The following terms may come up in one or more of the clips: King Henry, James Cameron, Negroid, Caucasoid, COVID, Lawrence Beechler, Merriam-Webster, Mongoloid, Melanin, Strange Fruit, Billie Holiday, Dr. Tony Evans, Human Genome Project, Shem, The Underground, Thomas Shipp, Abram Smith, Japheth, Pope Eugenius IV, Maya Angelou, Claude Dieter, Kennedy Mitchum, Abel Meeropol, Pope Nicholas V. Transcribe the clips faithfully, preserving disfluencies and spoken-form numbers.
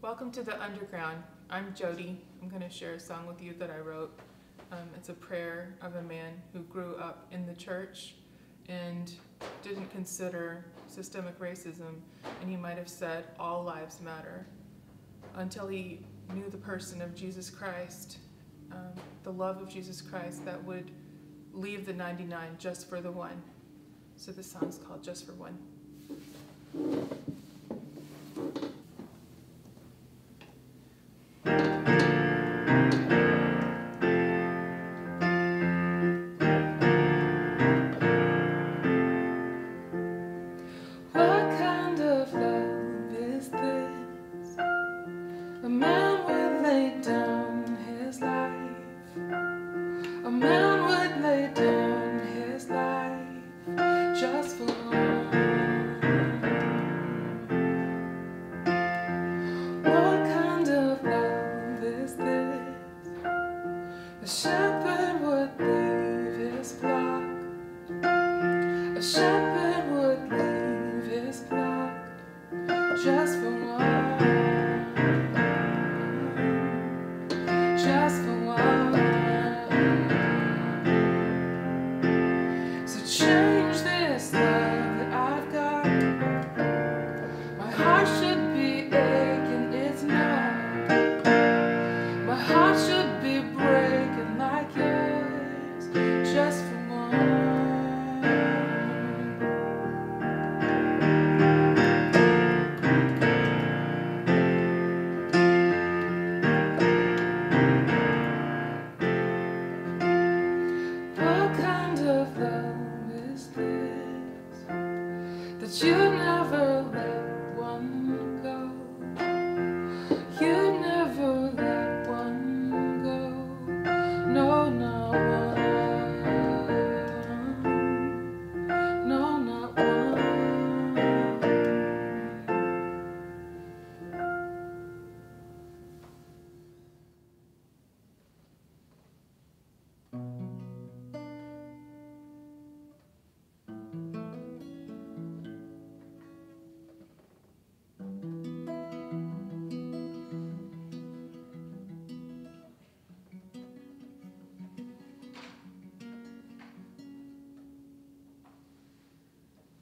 Welcome to The Underground. I'm Jody. I'm going to share a song with you that I wrote. Um, it's a prayer of a man who grew up in the church and didn't consider systemic racism, and he might have said, all lives matter, until he knew the person of Jesus Christ, um, the love of Jesus Christ that would leave the ninety-nine just for the one. So this song's called Just for One.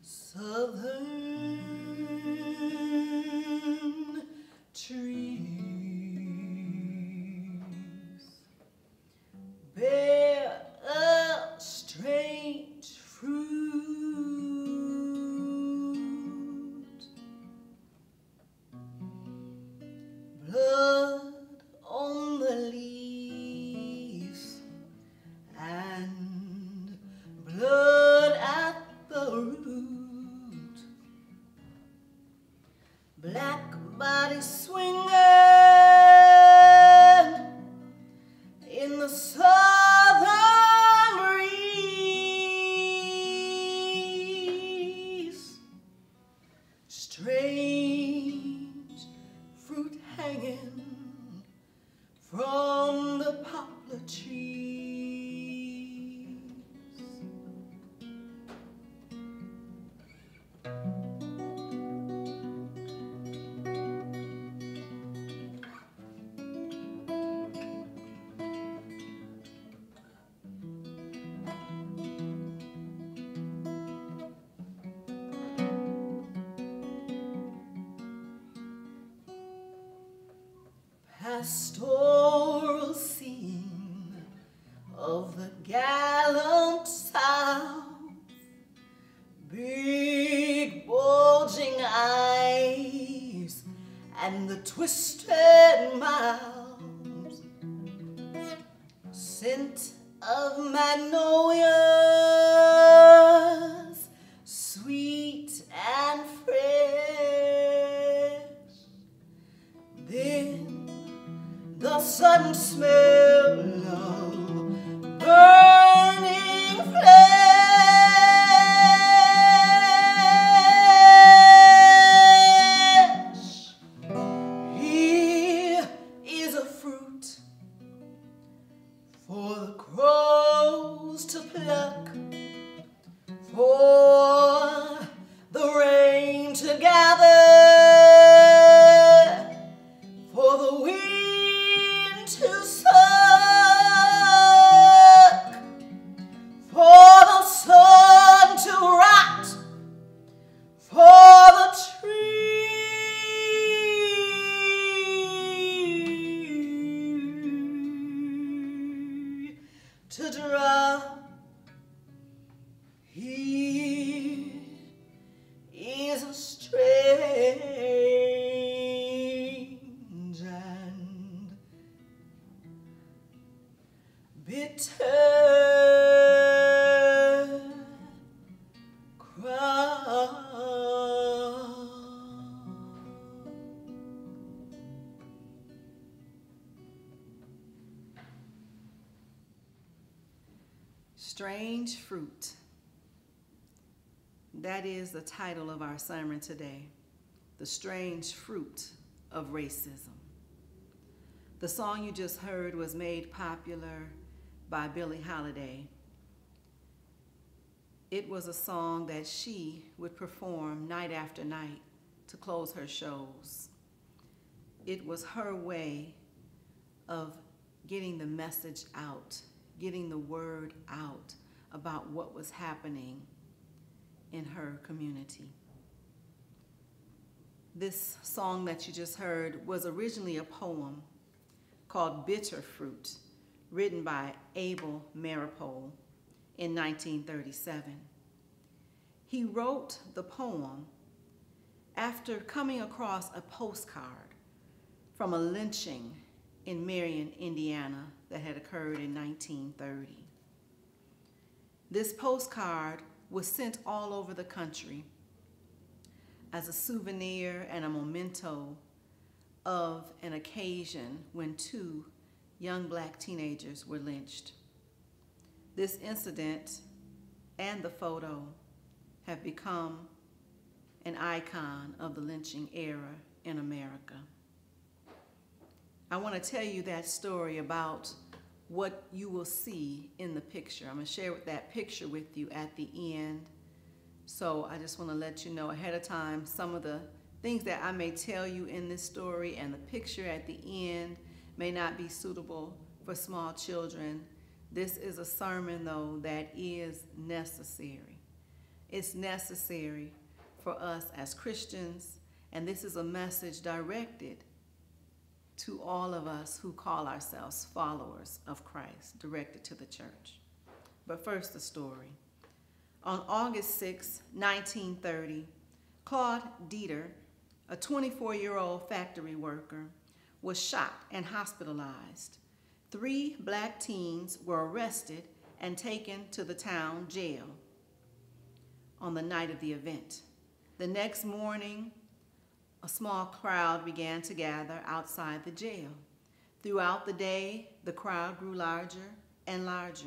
Southern trees bear a strange fruit, blood on the leaves and blood at the root. Black body swinging in the southern breeze, strange fruit hanging from the poplar trees. Pastoral scene of the gallant South, big bulging eyes and the twisted mouths, scent of magnolias, sweet and fresh. Then the sudden smell of burning flesh. Here is a fruit for the crows to pluck, for the rain to gather, Strange Fruit. That is the title of our sermon today, The Strange Fruit of Racism. The song you just heard was made popular by Billie Holiday. It was a song that she would perform night after night to close her shows. It was her way of getting the message out, getting the word out about what was happening in her community. This song that you just heard was originally a poem called Bitter Fruit, written by Abel Meeropol in nineteen thirty-seven. He wrote the poem after coming across a postcard from a lynching in Marion, Indiana, that had occurred in nineteen thirty. This postcard was sent all over the country as a souvenir and a memento of an occasion when two young black teenagers were lynched. This incident and the photo have become an icon of the lynching era in America. I want to tell you that story about what you will see in the picture. I'm going to share that picture with you at the end. So I just want to let you know ahead of time some of the things that I may tell you in this story, and the picture at the end may not be suitable for small children. This is a sermon, though, that is necessary. It's necessary for us as Christians, and this is a message directed to all of us who call ourselves followers of Christ, directed to the church. But first, the story. On August sixth, nineteen thirty, Claude Dieter, a twenty-four-year-old factory worker, was shot and hospitalized. Three black teens were arrested and taken to the town jail on the night of the event. The next morning, a small crowd began to gather outside the jail. Throughout the day, the crowd grew larger and larger.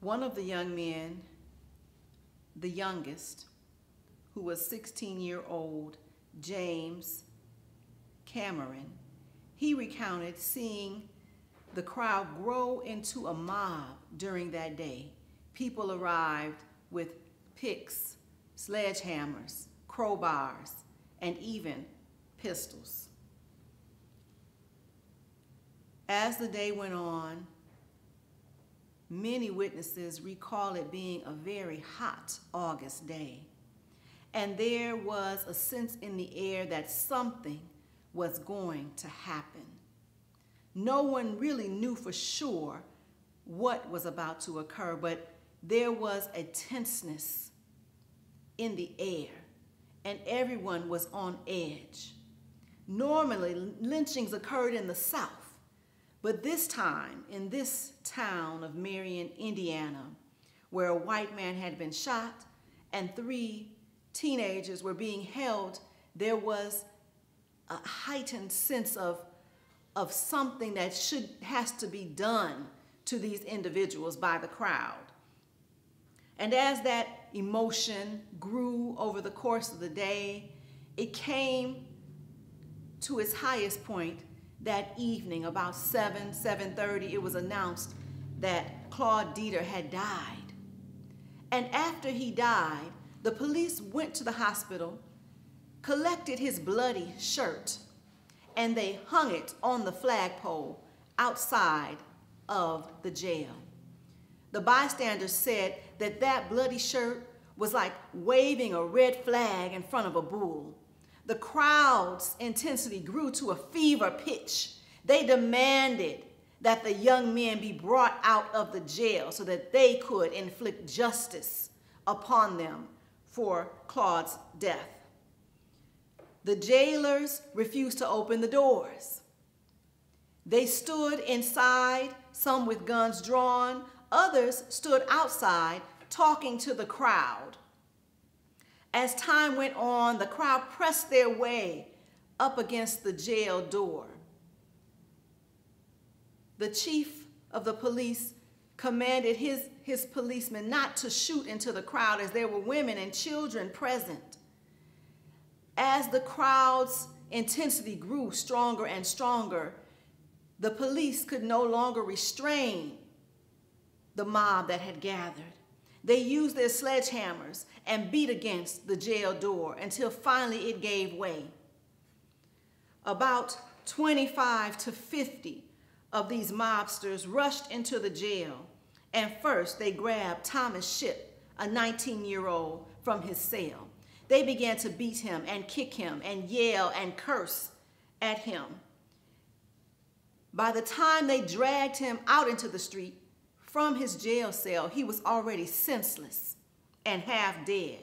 One of the young men, the youngest, who was sixteen-year-old James Cameron, he recounted seeing the crowd grow into a mob during that day. People arrived with picks, sledgehammers, crowbars, and even pistols. As the day went on, many witnesses recall it being a very hot August day, and there was a sense in the air that something was going to happen. No one really knew for sure what was about to occur, but there was a tenseness in the air, and everyone was on edge. Normally, lynchings occurred in the South, but this time, in this town of Marion, Indiana, where a white man had been shot and three teenagers were being held, there was a heightened sense of, of something that should, has to be done to these individuals by the crowd. And as that emotion grew over the course of the day, it came to its highest point that evening. About seven, seven thirty, it was announced that Claude Dieter had died. And after he died, the police went to the hospital, collected his bloody shirt, and they hung it on the flagpole outside of the jail. The bystanders said that that bloody shirt was like waving a red flag in front of a bull. The crowd's intensity grew to a fever pitch. They demanded that the young men be brought out of the jail so that they could inflict justice upon them for Claude's death. The jailers refused to open the doors. They stood inside, some with guns drawn, others stood outside talking to the crowd. As time went on, the crowd pressed their way up against the jail door. The chief of the police commanded his, his policemen not to shoot into the crowd, as there were women and children present. As the crowd's intensity grew stronger and stronger, the police could no longer restrain the mob that had gathered. They used their sledgehammers and beat against the jail door until finally it gave way. About twenty-five to fifty of these mobsters rushed into the jail, and first they grabbed Thomas Shipp, a nineteen-year-old, from his cell. They began to beat him and kick him and yell and curse at him. By the time they dragged him out into the street from his jail cell, he was already senseless and half dead.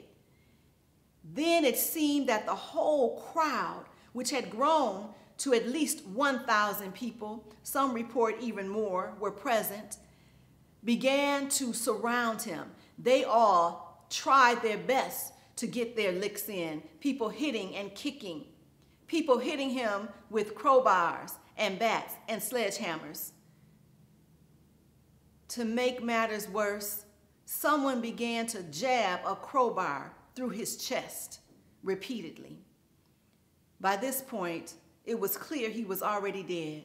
Then it seemed that the whole crowd, which had grown to at least one thousand people, some report even more, were present, began to surround him. They all tried their best to get their licks in, people hitting and kicking, people hitting him with crowbars and bats and sledgehammers. To make matters worse, someone began to jab a crowbar through his chest repeatedly. By this point, it was clear he was already dead,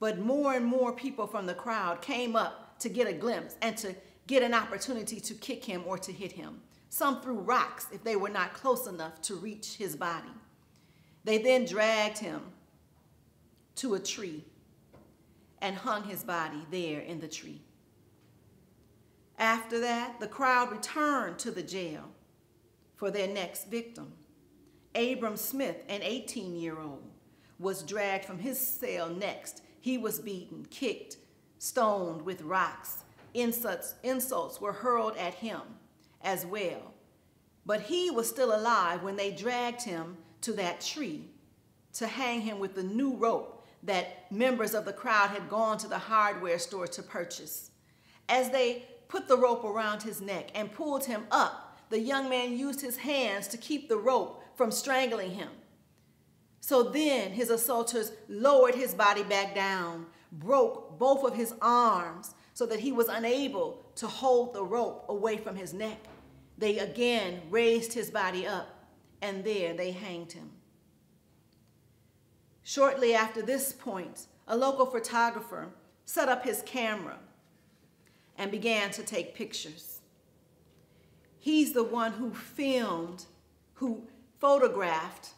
but more and more people from the crowd came up to get a glimpse and to get an opportunity to kick him or to hit him. Some threw rocks if they were not close enough to reach his body. They then dragged him to a tree and hung his body there in the tree. After that, the crowd returned to the jail for their next victim. Abram Smith, an eighteen-year-old, was dragged from his cell next. He was beaten, kicked, stoned with rocks. Insults, insults were hurled at him as well. But he was still alive when they dragged him to that tree to hang him with the new rope that members of the crowd had gone to the hardware store to purchase. As they put the rope around his neck and pulled him up, the young man used his hands to keep the rope from strangling him. So then his assaulters lowered his body back down, broke both of his arms so that he was unable to hold the rope away from his neck. They again raised his body up, and there they hanged him. Shortly after this point, a local photographer set up his camera and began to take pictures. He's the one who filmed, who photographed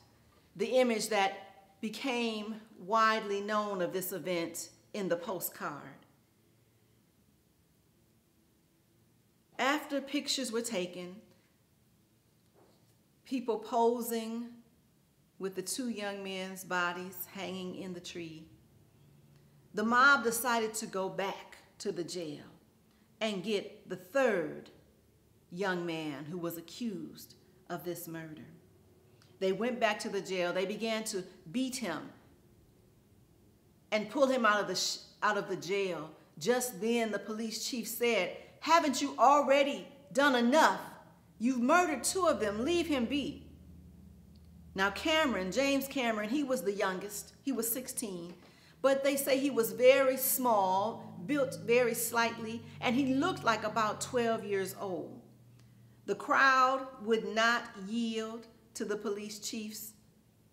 the image that became widely known of this event in the postcard. After pictures were taken, people posing with the two young men's bodies hanging in the tree, the mob decided to go back to the jail and get the third young man who was accused of this murder. They went back to the jail. They began to beat him and pull him out of the, sh out of the jail. Just then, the police chief said, "Haven't you already done enough? You've murdered two of them. Leave him be." Now Cameron, James Cameron, he was the youngest. He was sixteen. But they say he was very small, built very slightly, and he looked like about twelve years old. The crowd would not yield to the police chief's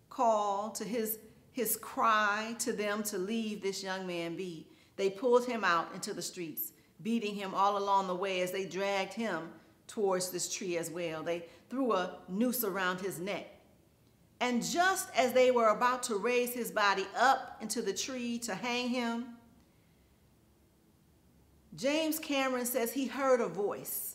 call, to his, his cry to them to leave this young man be. They pulled him out into the streets, beating him all along the way as they dragged him towards this tree as well. They threw a noose around his neck. And just as they were about to raise his body up into the tree to hang him, James Cameron says he heard a voice.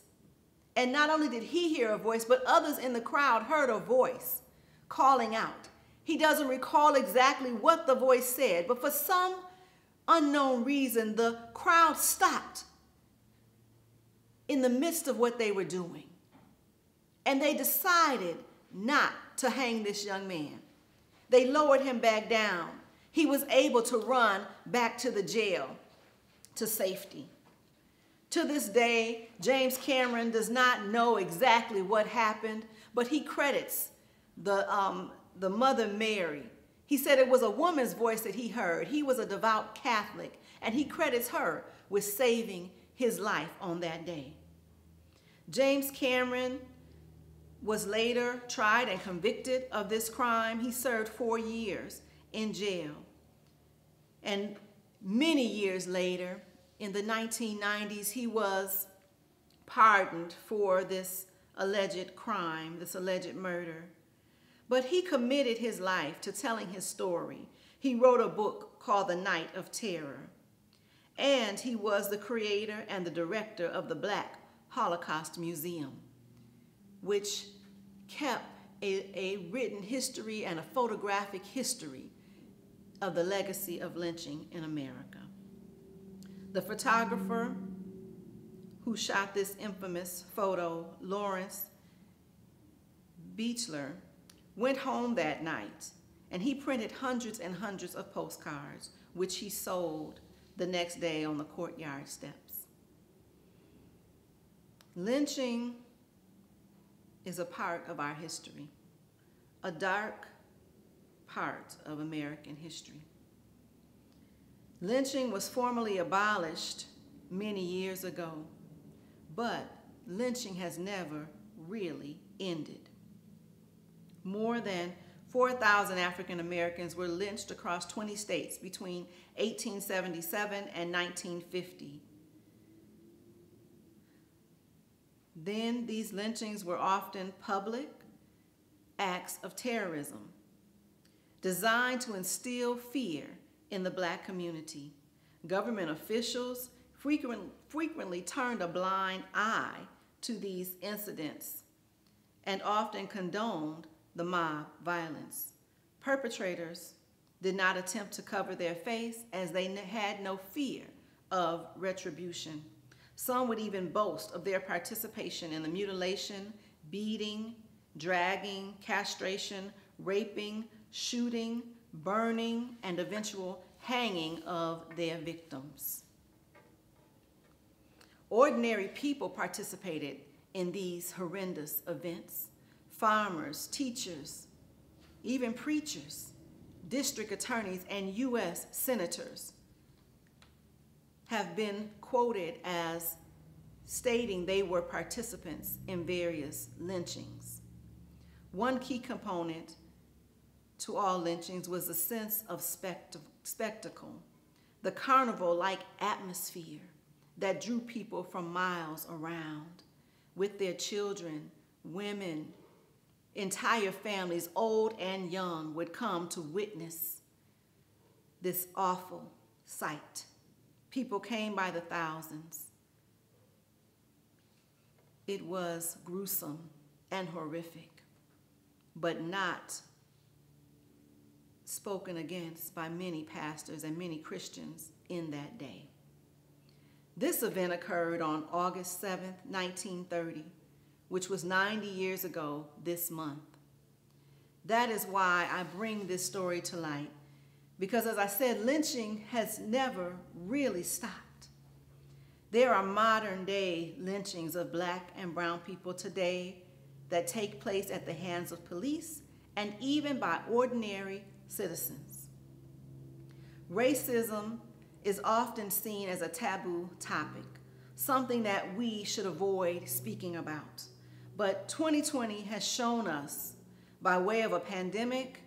And not only did he hear a voice, but others in the crowd heard a voice calling out. He doesn't recall exactly what the voice said, but for some unknown reason, the crowd stopped in the midst of what they were doing. And they decided not to hang this young man. They lowered him back down he was able to run back to the jail to safety. To this day, James Cameron does not know exactly what happened, but he credits the, um, the Mother Mary. He said it was a woman's voice that he heard. He was a devout Catholic, and he credits her with saving his life on that day. James Cameron was later tried and convicted of this crime. He served four years in jail. And many years later, in the nineteen nineties, he was pardoned for this alleged crime, this alleged murder. But he committed his life to telling his story. He wrote a book called The Night of Terror. And he was the creator and the director of the Black Holocaust Museum, which kept a, a written history and a photographic history of the legacy of lynching in America. The photographer who shot this infamous photo, Lawrence Beechler, went home that night, and he printed hundreds and hundreds of postcards, which he sold the next day on the courtyard steps. Lynching is a part of our history, a dark part of American history. Lynching was formally abolished many years ago, but lynching has never really ended. More than four thousand African Americans were lynched across twenty states between eighteen seventy-seven and nineteen fifty. Then these lynchings were often public acts of terrorism designed to instill fear in the Black community. Government officials frequent, frequently turned a blind eye to these incidents and often condoned the mob violence. Perpetrators did not attempt to cover their face as they had no fear of retribution. Some would even boast of their participation in the mutilation, beating, dragging, castration, raping, shooting, burning, and eventual hanging of their victims. Ordinary people participated in these horrendous events. Farmers, teachers, even preachers, district attorneys, and U S senators have been quoted as stating they were participants in various lynchings. One key component to all lynchings was the sense of spect- spectacle, the carnival-like atmosphere that drew people from miles around with their children, women, entire families, old and young, would come to witness this awful sight. People came by the thousands. It was gruesome and horrific, but not spoken against by many pastors and many Christians in that day. This event occurred on August seventh, nineteen thirty, which was ninety years ago this month. That is why I bring this story to light, because as I said, lynching has never really stopped. There are modern day lynchings of Black and brown people today that take place at the hands of police and even by ordinary citizens. Racism is often seen as a taboo topic, something that we should avoid speaking about. But twenty twenty has shown us, by way of a pandemic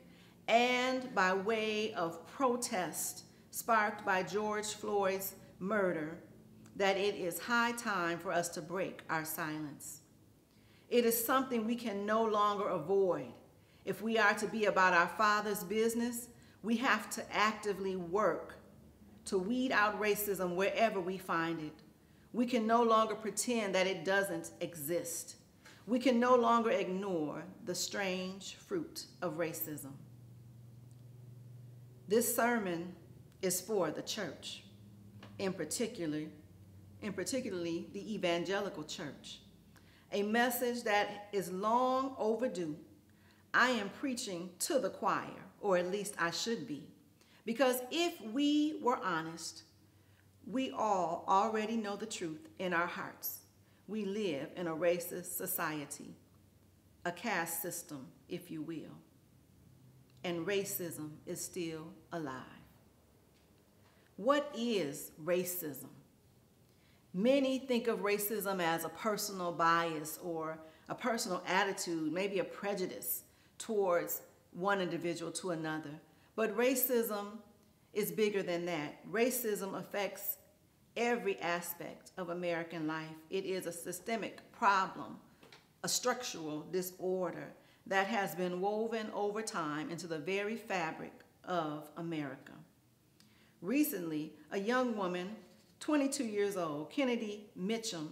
and by way of protest sparked by George Floyd's murder, that it is high time for us to break our silence. It is something we can no longer avoid. If we are to be about our Father's business, we have to actively work to weed out racism wherever we find it. We can no longer pretend that it doesn't exist. We can no longer ignore the strange fruit of racism. This sermon is for the church, in particular, in particularly the evangelical church, a message that is long overdue. I am preaching to the choir, or at least I should be, Because if we were honest, we all already know the truth in our hearts. We live in a racist society, a caste system, if you will, and racism is still alive. What is racism? Many think of racism as a personal bias or a personal attitude, maybe a prejudice towards one individual to another. But racism is bigger than that. Racism affects every aspect of American life. It is a systemic problem, a structural disorder that has been woven over time into the very fabric of America. Recently, a young woman, twenty-two years old, Kennedy Mitchum,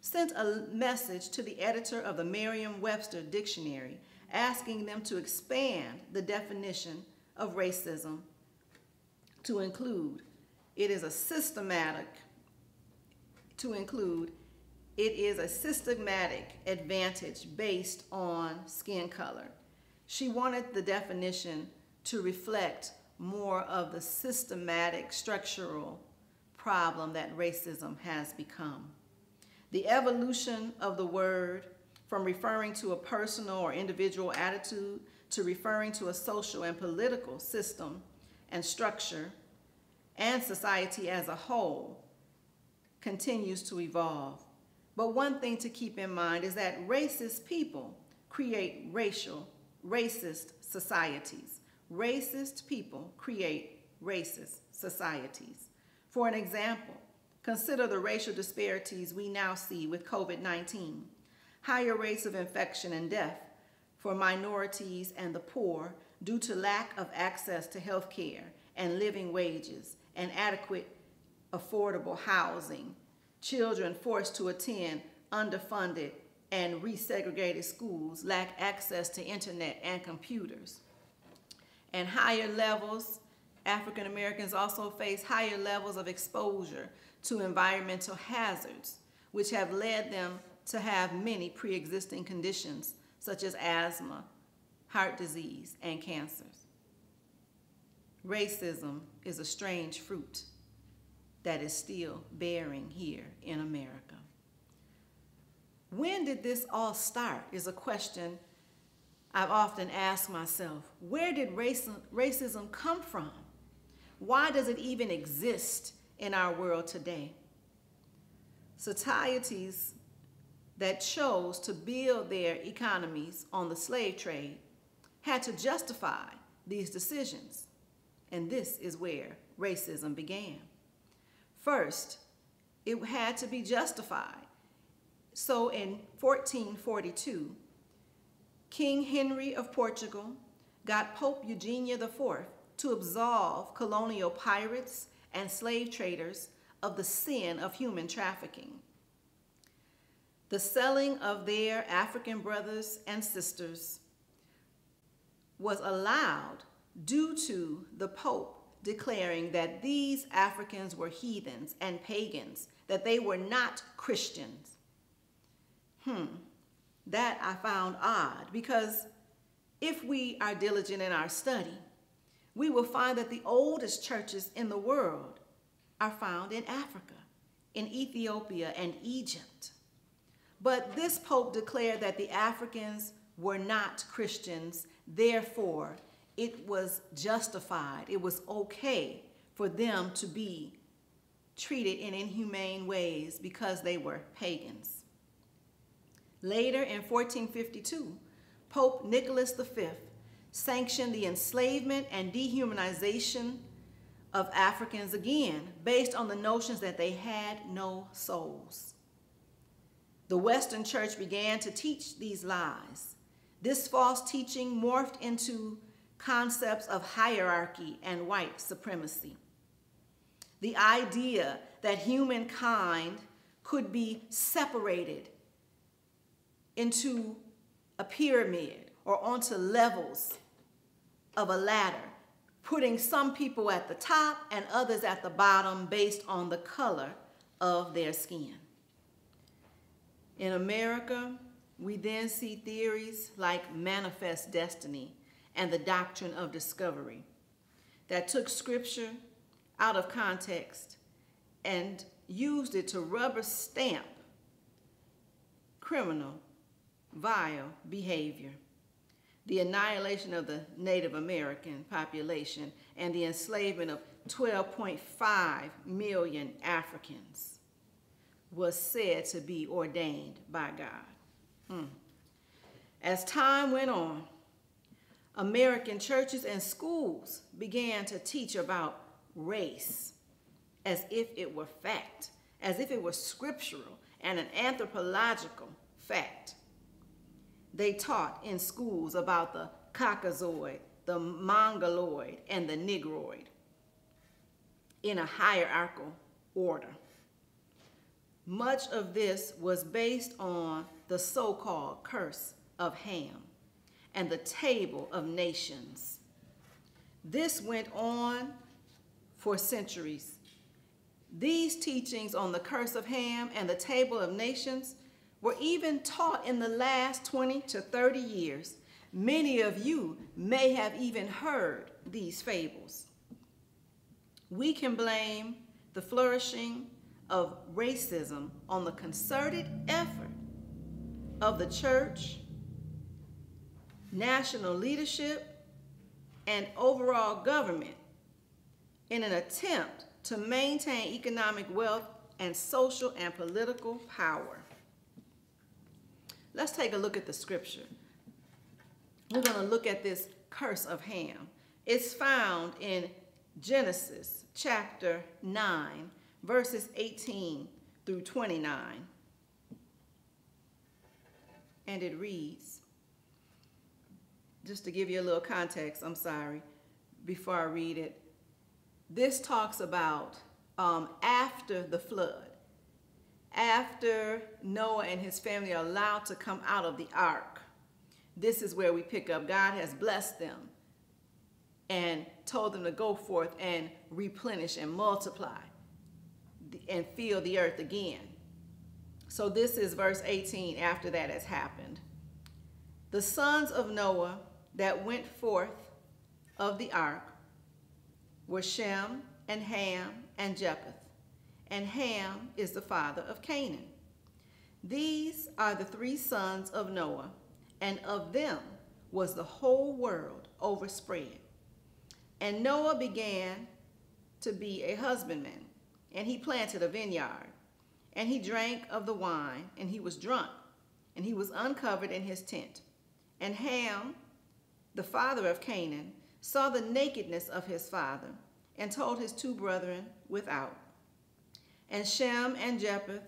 sent a message to the editor of the Merriam-Webster dictionary asking them to expand the definition of racism to include it is a systematic to include it is a systematic advantage based on skin color. She wanted the definition to reflect more of the systematic structural problem that racism has become. The evolution of the word from referring to a personal or individual attitude to referring to a social and political system and structure and society as a whole continues to evolve. But one thing to keep in mind is that racist people create racial, racist societies. Racist people create racist societies. For an example, consider the racial disparities we now see with COVID nineteen. Higher rates of infection and death for minorities and the poor due to lack of access to health care and living wages and adequate affordable housing. Children forced to attend underfunded and resegregated schools lack access to internet and computers. And higher levels, African Americans also face higher levels of exposure to environmental hazards, which have led them to have many pre-existing conditions such as asthma, heart disease, and cancers. Racism is a strange fruit that is still bearing here in America. When did this all start is a question I've often asked myself. Where did racism, racism come from? Why does it even exist in our world today? Societies that chose to build their economies on the slave trade had to justify these decisions. And this is where racism began. First, it had to be justified. So in fourteen forty-two, King Henry of Portugal got Pope Eugenius the fourth to absolve colonial pirates and slave traders of the sin of human trafficking. The selling of their African brothers and sisters was allowed due to the Pope declaring that these Africans were heathens and pagans, that they were not Christians. Hmm, that I found odd, because if we are diligent in our study, we will find that the oldest churches in the world are found in Africa, in Ethiopia and Egypt. But this Pope declared that the Africans were not Christians, therefore it was justified, it was okay for them to be treated in inhumane ways because they were pagans. Later in fourteen fifty-two, Pope Nicholas the fifth sanctioned the enslavement and dehumanization of Africans again, based on the notions that they had no souls. The Western Church began to teach these lies. This false teaching morphed into concepts of hierarchy and white supremacy. The idea that humankind could be separated into a pyramid or onto levels of a ladder, putting some people at the top and others at the bottom based on the color of their skin. In America, we then see theories like manifest destiny and the doctrine of discovery. that took scripture out of context and used it to rubber stamp criminal, vile behavior, the annihilation of the Native American population, and the enslavement of twelve point five million Africans was said to be ordained by God. Mm. As time went on, American churches and schools began to teach about race as if it were fact, as if it were scriptural and an anthropological fact. They taught in schools about the Caucasoid, the Mongoloid, and the Negroid in a hierarchical order. Much of this was based on the so-called curse of Ham and the table of nations. This went on for centuries. These teachings on the curse of Ham and the table of nations were even taught in the last twenty to thirty years. Many of you may have even heard these fables. We can blame the flourishing of racism on the concerted effort of the church, national leadership, and overall government in an attempt to maintain economic wealth and social and political power. Let's take a look at the scripture. We're going to look at this curse of Ham. It's found in Genesis chapter nine, verses eighteen through twenty-nine. And it reads, just to give you a little context, I'm sorry, before I read it. This talks about um, after the flood, after Noah and his family are allowed to come out of the ark. This is where we pick up. God has blessed them and told them to go forth and replenish and multiply and fill the earth again. So this is verse eighteen after that has happened. The sons of Noah that went forth of the ark were Shem and Ham and Japheth, and Ham is the father of Canaan. These are the three sons of Noah, and of them was the whole world overspread. And Noah began to be a husbandman, and he planted a vineyard, and he drank of the wine, and he was drunk, and he was uncovered in his tent. And Ham, the father of Canaan, saw the nakedness of his father and told his two brethren without. And Shem and Japheth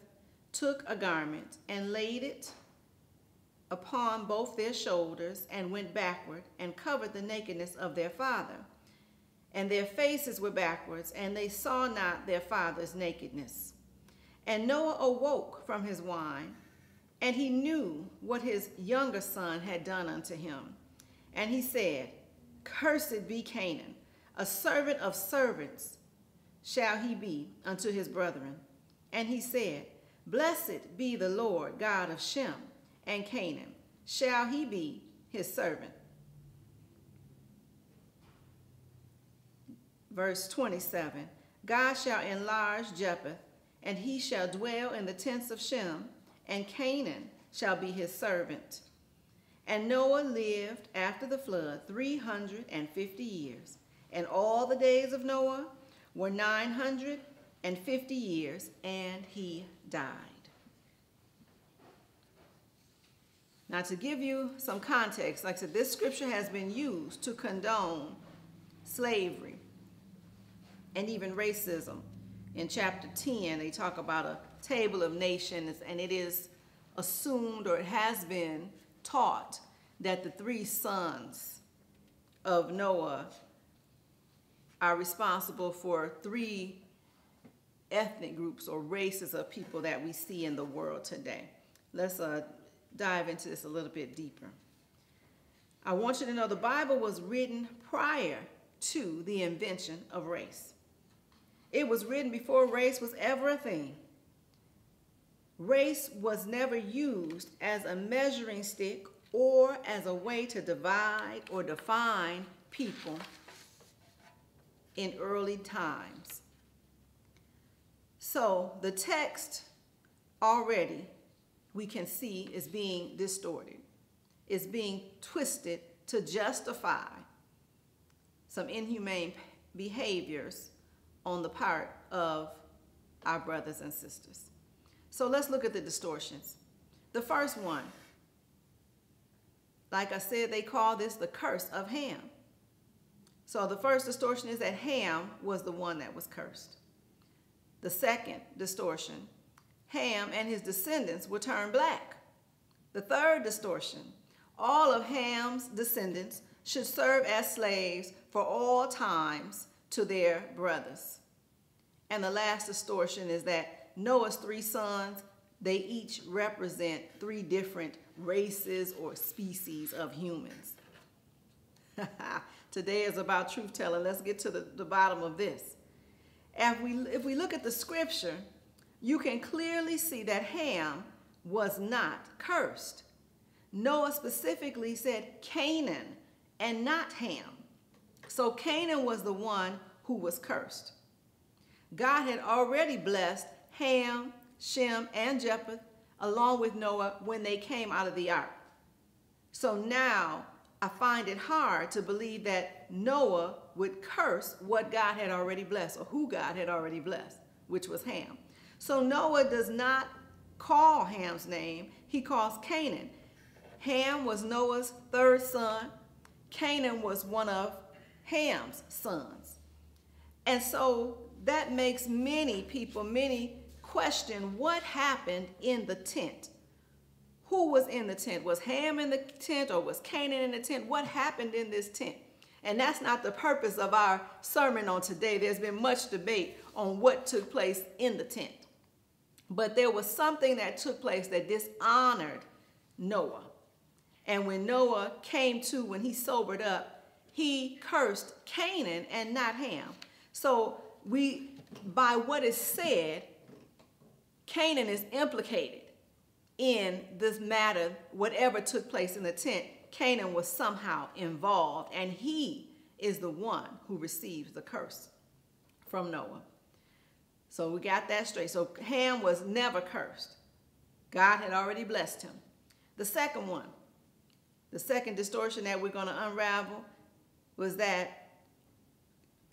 took a garment and laid it upon both their shoulders and went backward and covered the nakedness of their father. And their faces were backwards, and they saw not their father's nakedness. And Noah awoke from his wine, and he knew what his younger son had done unto him. And he said, Cursed be Canaan, a servant of servants shall he be unto his brethren. And he said, Blessed be the Lord God of Shem and Canaan, shall he be his servant. Verse twenty-seven, God shall enlarge Japheth, and he shall dwell in the tents of Shem, and Canaan shall be his servant. And Noah lived after the flood three hundred fifty years, and all the days of Noah were nine hundred fifty years, and he died. Now, to give you some context, like I said, this scripture has been used to condone slavery and even racism. In chapter ten, they talk about a table of nations, and it is assumed, or it has been taught, that the three sons of Noah are responsible for three ethnic groups or races of people that we see in the world today. Let's uh, dive into this a little bit deeper. I want you to know the Bible was written prior to the invention of race. It was written before race was ever a thing. Race was never used as a measuring stick or as a way to divide or define people in early times. So the text already we can see is being distorted. It's being twisted to justify some inhumane behaviors on the part of our brothers and sisters. So let's look at the distortions. The first one, like I said, they call this the curse of Ham. So the first distortion is that Ham was the one that was cursed. The second distortion, Ham and his descendants were turned black. The third distortion, all of Ham's descendants should serve as slaves for all times to their brothers. And the last distortion is that Noah's three sons, they each represent three different races or species of humans. Today is about truth telling. Let's get to the, the bottom of this. If we, if we look at the scripture, you can clearly see that Ham was not cursed. Noah specifically said Canaan and not Ham. So Canaan was the one who was cursed. God had already blessed Ham, Shem, and Japheth along with Noah when they came out of the ark. So now I find it hard to believe that Noah would curse what God had already blessed, or who God had already blessed, which was Ham. So Noah does not call Ham's name, he calls Canaan. Ham was Noah's third son. Canaan was one of Ham's sons. And so that makes many people, many question what happened in the tent. Who was in the tent? Was Ham in the tent or was Canaan in the tent? What happened in this tent? And that's not the purpose of our sermon on today. There's been much debate on what took place in the tent. But there was something that took place that dishonored Noah. And when Noah came to, when he sobered up, he cursed Canaan and not Ham. So we, by what is said, Canaan is implicated in this matter. Whatever took place in the tent, Canaan was somehow involved, and he is the one who receives the curse from Noah. So we got that straight. So Ham was never cursed. God had already blessed him. The second one, the second distortion that we're going to unravel was that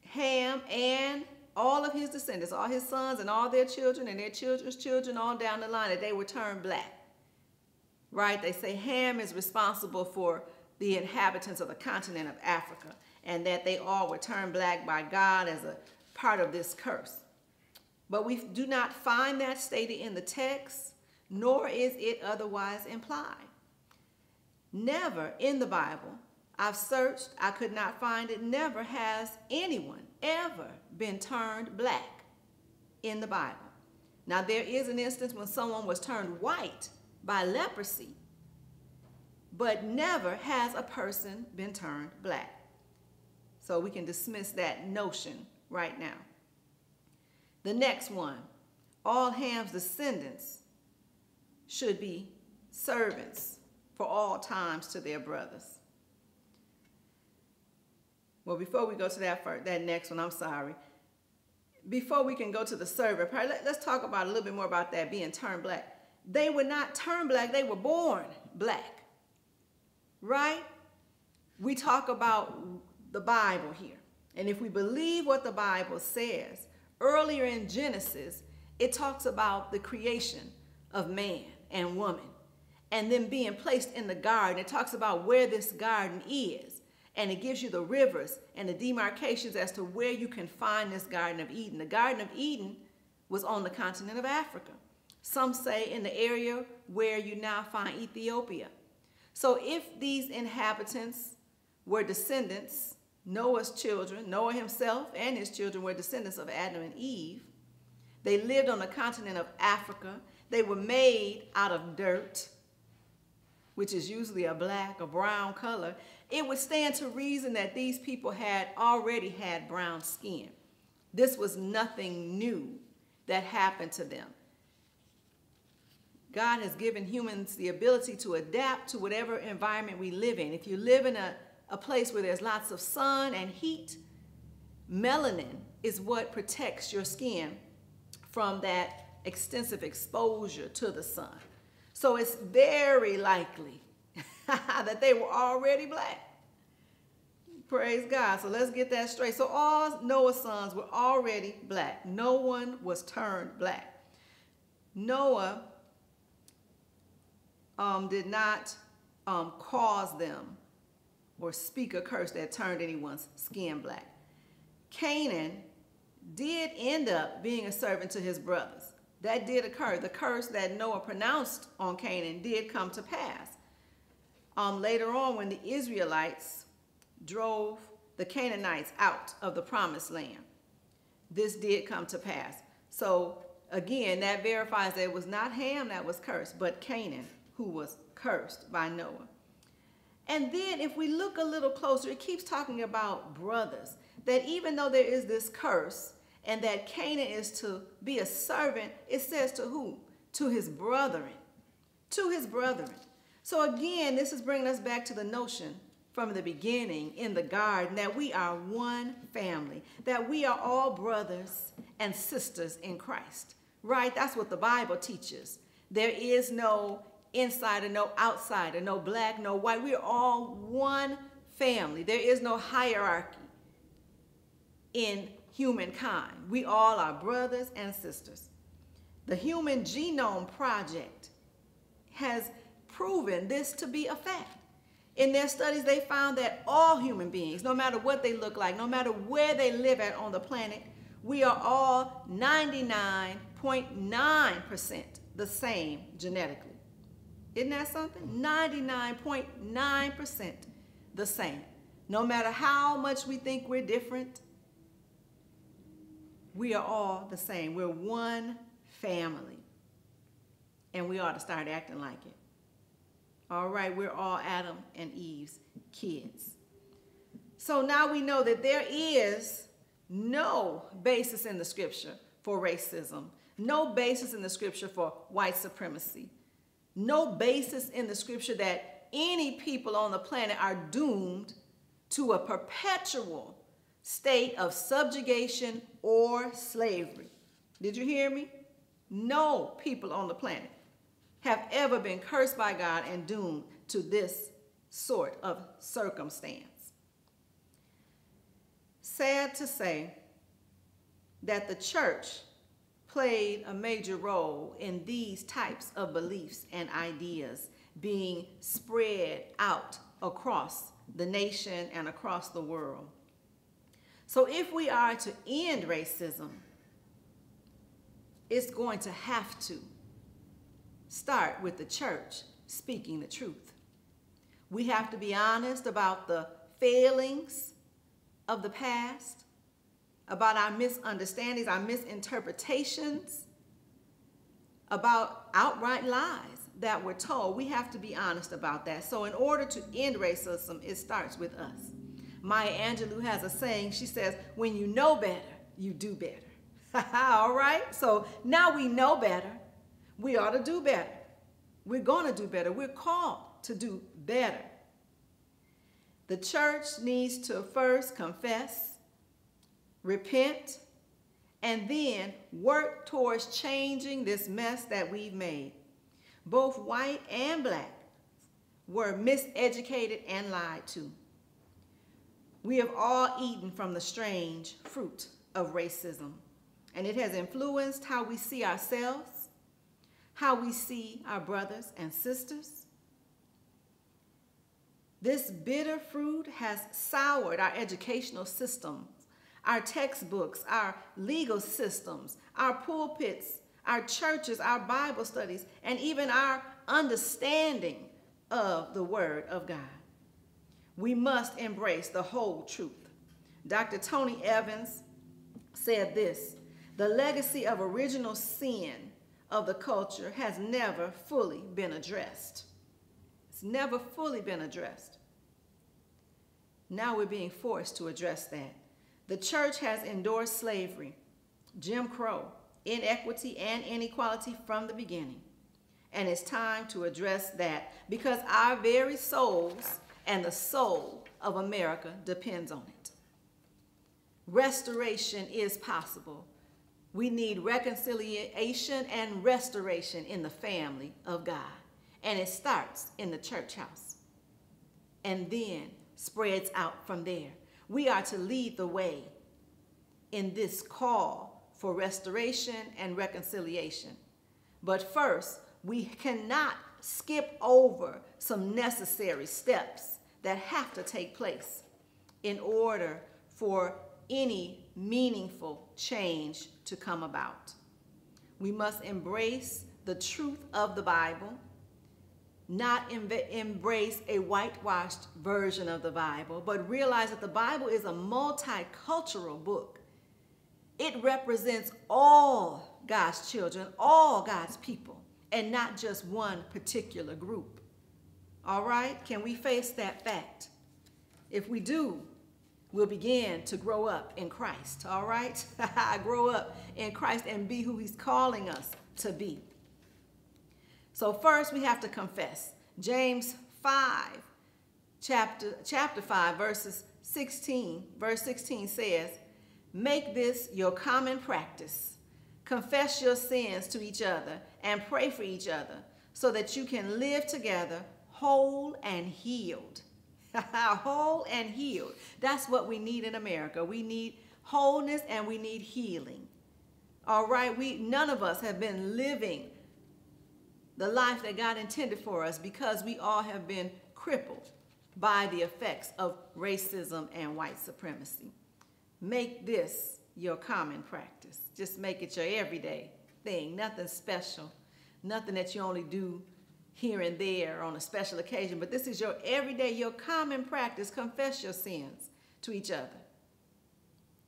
Ham and all of his descendants, all his sons and all their children and their children's children all down the line, that they were turned black. Right? They say Ham is responsible for the inhabitants of the continent of Africa, and that they all were turned black by God as a part of this curse. But we do not find that stated in the text, nor is it otherwise implied. Never in the Bible, I've searched, I could not find it, never has anyone ever been turned black in the Bible. Now there is an instance when someone was turned white by leprosy, but never has a person been turned black. So we can dismiss that notion right now. The next one, all Ham's descendants should be servants for all times to their brothers. Well, before we go to that first, that next one, I'm sorry. Before we can go to the servant part, let, let's talk about a little bit more about that being turned black. They were not turned black, they were born black, right? We talk about the Bible here. And if we believe what the Bible says, earlier in Genesis, it talks about the creation of man and woman and then being placed in the garden. It talks about where this garden is, and it gives you the rivers and the demarcations as to where you can find this Garden of Eden. The Garden of Eden was on the continent of Africa. Some say in the area where you now find Ethiopia. So if these inhabitants were descendants, Noah's children, Noah himself and his children were descendants of Adam and Eve. They lived on the continent of Africa. They were made out of dirt, which is usually a black or brown color. It would stand to reason that these people had already had brown skin. This was nothing new that happened to them. God has given humans the ability to adapt to whatever environment we live in. If you live in a A place where there's lots of sun and heat, Melanin is what protects your skin from that extensive exposure to the sun. So it's very likely that they were already black. Praise God. So let's get that straight. So all Noah's sons were already black. No one was turned black. Noah um, did not um, cause them or speak a curse that turned anyone's skin black. Canaan did end up being a servant to his brothers. That did occur. The curse that Noah pronounced on Canaan did come to pass. Um, later on, when the Israelites drove the Canaanites out of the promised land, this did come to pass. So again, that verifies that it was not Ham that was cursed, but Canaan, who was cursed by Noah. And then if we look a little closer, it keeps talking about brothers, that even though there is this curse and that Canaan is to be a servant, it says to who? To his brethren, to his brethren. So again, this is bringing us back to the notion from the beginning in the garden that we are one family, that we are all brothers and sisters in Christ, right? That's what the Bible teaches. There is no insider, no outsider, no black, no white. We're all one family. There is no hierarchy in humankind. We all are brothers and sisters. The Human Genome Project has proven this to be a fact. In their studies, they found that all human beings, no matter what they look like, no matter where they live at on the planet, we are all ninety-nine point nine percent the same genetically. Isn't that something? ninety-nine point nine percent the same. No matter how much we think we're different, we are all the same. We're one family. And we ought to start acting like it. All right, we're all Adam and Eve's kids. So now we know that there is no basis in the scripture for racism, no basis in the scripture for white supremacy, no basis in the scripture that any people on the planet are doomed to a perpetual state of subjugation or slavery. Did you hear me? No people on the planet have ever been cursed by God and doomed to this sort of circumstance. Sad to say that the church played a major role in these types of beliefs and ideas being spread out across the nation and across the world. So if we are to end racism, it's going to have to start with the church speaking the truth. We have to be honest about the failings of the past, about our misunderstandings, our misinterpretations, about outright lies that we're told. We have to be honest about that. So in order to end racism, it starts with us. Maya Angelou has a saying. She says, when you know better, you do better. All right? So now we know better. We ought to do better. We're going to do better. We're called to do better. The church needs to first confess, repent, and then work towards changing this mess that we've made. Both white and black were miseducated and lied to. We have all eaten from the strange fruit of racism, and it has influenced how we see ourselves, how we see our brothers and sisters. This bitter fruit has soured our educational system, our textbooks, our legal systems, our pulpits, our churches, our Bible studies, and even our understanding of the Word of God. We must embrace the whole truth. Doctor Tony Evans said this: the legacy of original sin of the culture has never fully been addressed. It's never fully been addressed. Now we're being forced to address that. The church has endorsed slavery, Jim Crow, inequity and inequality from the beginning. And it's time to address that because our very souls and the soul of America depends on it. restoration is possible. We need reconciliation and restoration in the family of God. And it starts in the church house and then spreads out from there. We are to lead the way in this call for restoration and reconciliation. But first, we cannot skip over some necessary steps that have to take place in order for any meaningful change to come about. We must embrace the truth of the Bible, not embrace a whitewashed version of the Bible, but realize that the Bible is a multicultural book. It represents all God's children, all God's people, and not just one particular group. All right? Can we face that fact? If we do, we'll begin to grow up in Christ, all right? Grow up in Christ and be who he's calling us to be. So first we have to confess. James five, chapter, chapter five, verses sixteen, verse sixteen says, "Make this your common practice. Confess your sins to each other and pray for each other so that you can live together whole and healed." Whole and healed. That's what we need in America. We need wholeness and we need healing. All right, we, none of us have been living the life that God intended for us because we all have been crippled by the effects of racism and white supremacy. Make this your common practice. Just make it your everyday thing, nothing special, nothing that you only do here and there on a special occasion, but this is your everyday, your common practice. Confess your sins to each other.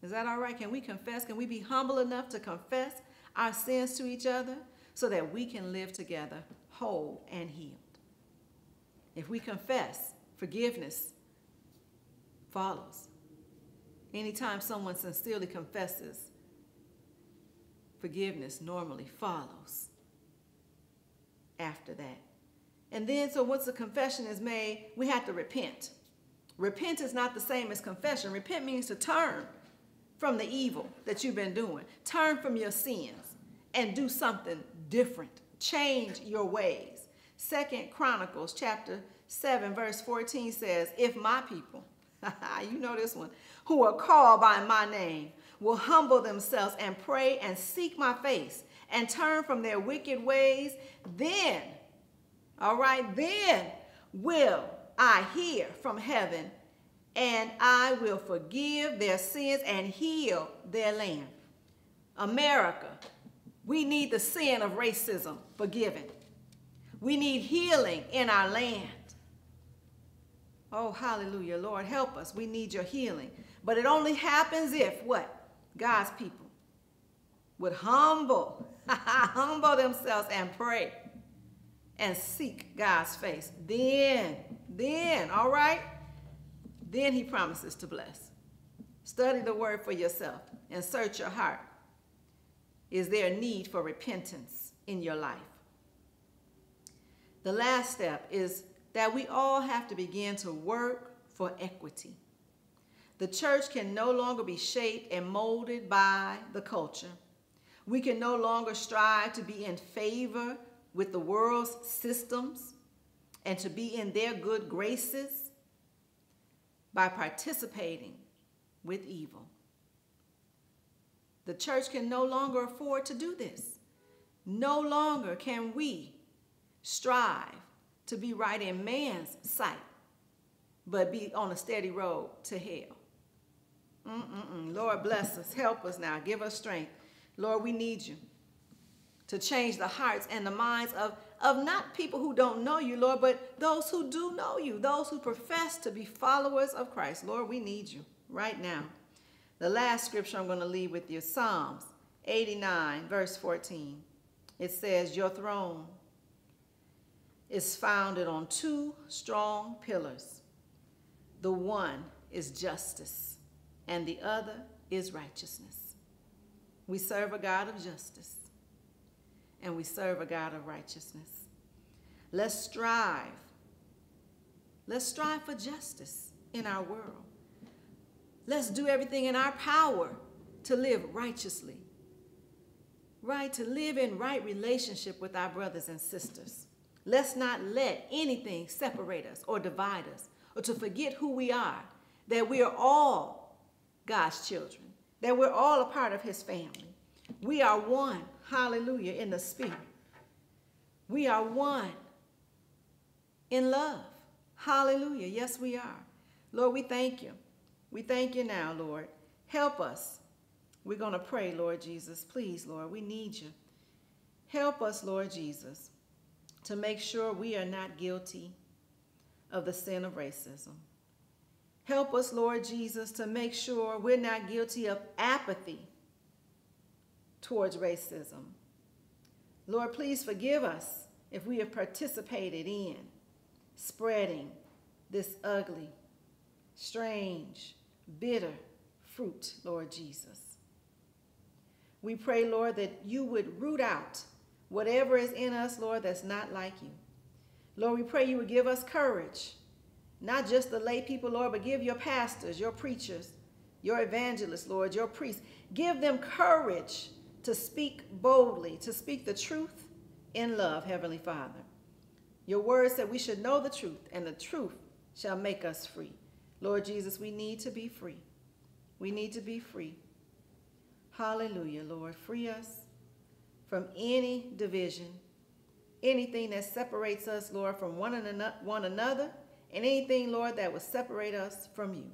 Is that all right? Can we confess? Can we be humble enough to confess our sins to each other so that we can live together whole and healed? If we confess, forgiveness follows. Anytime someone sincerely confesses, forgiveness normally follows after that. And then, so once the confession is made, we have to repent. Repent is not the same as confession. Repent means to turn from the evil that you've been doing. Turn from your sins and do something different. Change your ways. Second Chronicles chapter seven, verse fourteen says, "If my people," you know this one, "who are called by my name will humble themselves and pray and seek my face and turn from their wicked ways, then," all right, "then will I hear from heaven and I will forgive their sins and heal their land." America, we need the sin of racism forgiven. We need healing in our land. Oh, hallelujah, Lord, help us. We need your healing. But it only happens if what? God's people would humble, humble themselves and pray and seek God's face. Then, then, all right? Then he promises to bless. Study the word for yourself and search your heart. Is there a need for repentance in your life? The last step is that we all have to begin to work for equity. The church can no longer be shaped and molded by the culture. We can no longer strive to be in favor with the world's systems and to be in their good graces by participating with evil. The church can no longer afford to do this. No longer can we strive to be right in man's sight, but be on a steady road to hell. Mm-mm-mm. Lord, bless us. Help us now. Give us strength. Lord, we need you to change the hearts and the minds of, of not people who don't know you, Lord, but those who do know you, those who profess to be followers of Christ. Lord, we need you right now. The last scripture I'm going to leave with you, Psalms eighty-nine, verse fourteen. It says, "Your throne is founded on two strong pillars. The one is justice, and the other is righteousness." We serve a God of justice, and we serve a God of righteousness. Let's strive. Let's strive for justice in our world. Let's do everything in our power to live righteously, right? To live in right relationship with our brothers and sisters. Let's not let anything separate us or divide us, or to forget who we are, that we are all God's children, that we're all a part of his family. We are one, hallelujah, in the spirit. We are one in love, hallelujah. Yes, we are. Lord, we thank you. We thank you now, Lord. Help us. We're going to pray, Lord Jesus. Please, Lord, we need you. Help us, Lord Jesus, to make sure we are not guilty of the sin of racism. Help us, Lord Jesus, to make sure we're not guilty of apathy towards racism. Lord, please forgive us if we have participated in spreading this ugly, strange, bitter fruit, Lord Jesus. We pray, Lord, that you would root out whatever is in us, Lord, that's not like you. Lord, we pray you would give us courage, not just the lay people, Lord, but give your pastors, your preachers, your evangelists, Lord, your priests. Give them courage to speak boldly, to speak the truth in love, Heavenly Father. Your word said we should know the truth, and the truth shall make us free. Lord Jesus, we need to be free. We need to be free. Hallelujah, Lord. Free us from any division, anything that separates us, Lord, from one another, and anything, Lord, that would separate us from you.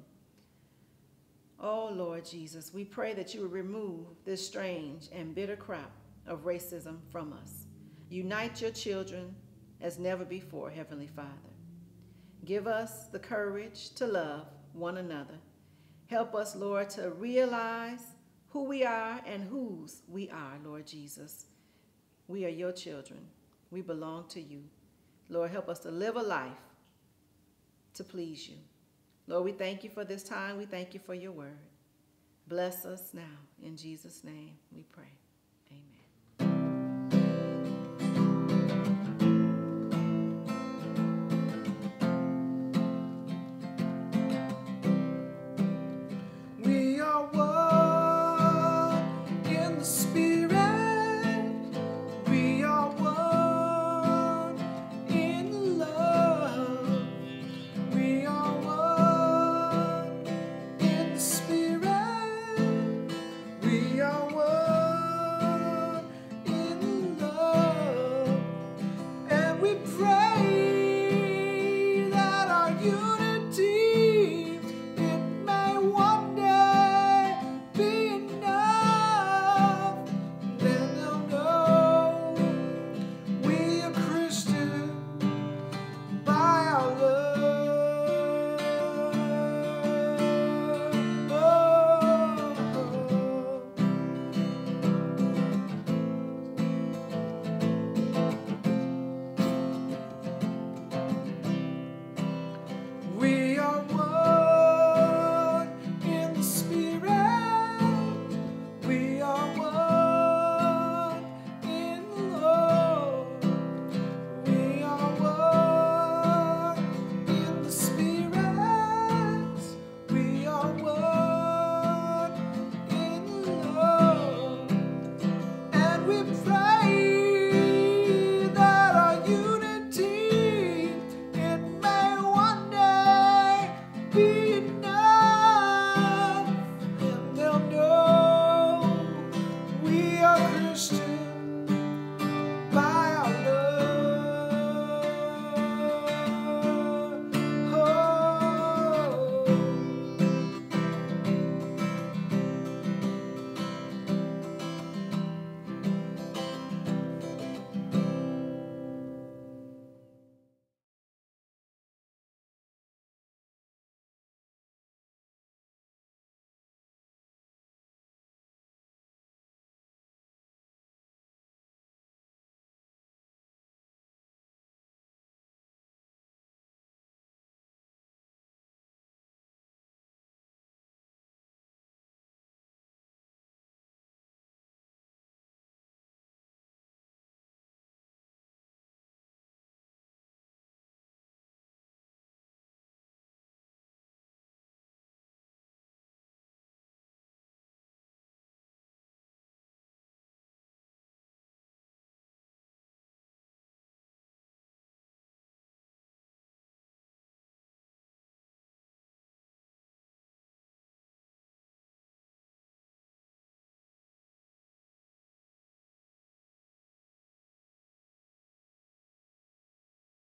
Oh, Lord Jesus, we pray that you would remove this strange and bitter crop of racism from us. Unite your children as never before, Heavenly Father. Give us the courage to love one another. Help us, Lord, to realize who we are and whose we are, Lord Jesus. We are your children. We belong to you. Lord, help us to live a life to please you. Lord, we thank you for this time. We thank you for your word. Bless us now. In Jesus' name we pray. Amen.